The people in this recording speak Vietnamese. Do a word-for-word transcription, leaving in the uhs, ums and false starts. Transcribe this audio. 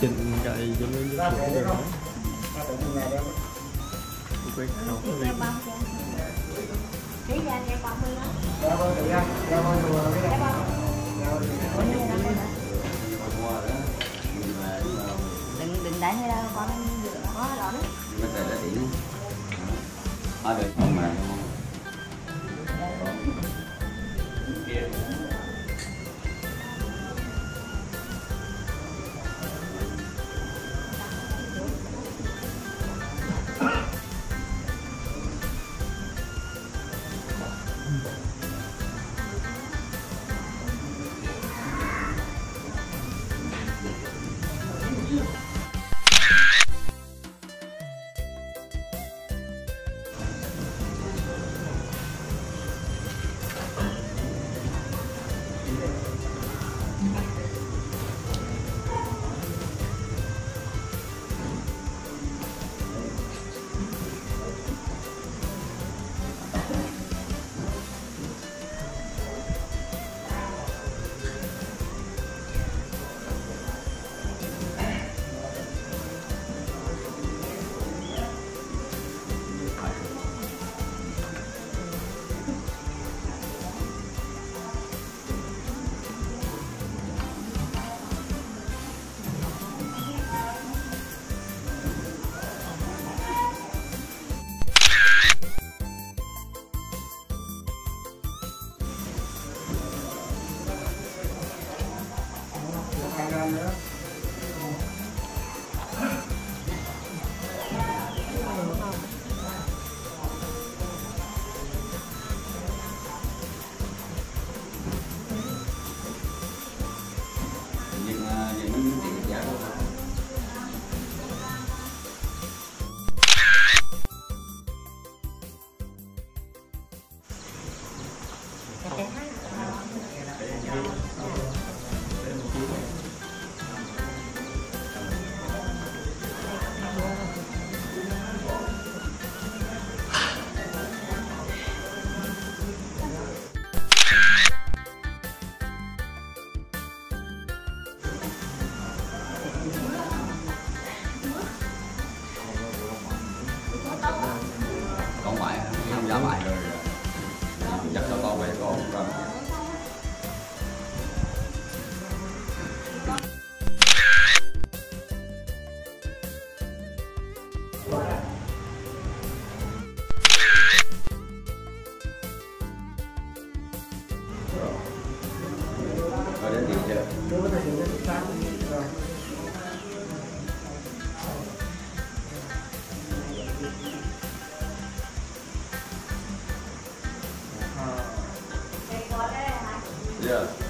Trình cày cho nên ra được rồi. Đừng đừng đẩy hay đâu con có lọ đấy. Ở đây không mà. giá lại rồi chắc cho con về con rồi. Yeah.